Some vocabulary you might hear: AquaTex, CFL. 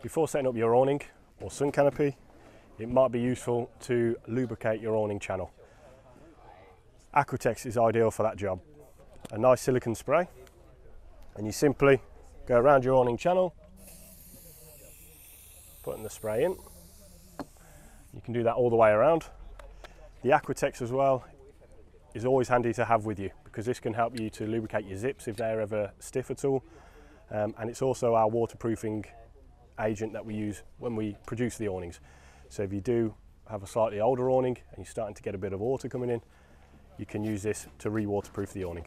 Before setting up your awning or sun canopy, it might be useful to lubricate your awning channel. AquaTex is ideal for that job. A nice silicone spray, and you simply go around your awning channel, putting the spray in. You can do that all the way around. The AquaTex as well is always handy to have with you, because this can help you to lubricate your zips if they're ever stiff at all. And it's also our waterproofing agent that we use when we produce the awnings. So if you do have a slightly older awning and you're starting to get a bit of water coming in, you can use this to re-waterproof the awning.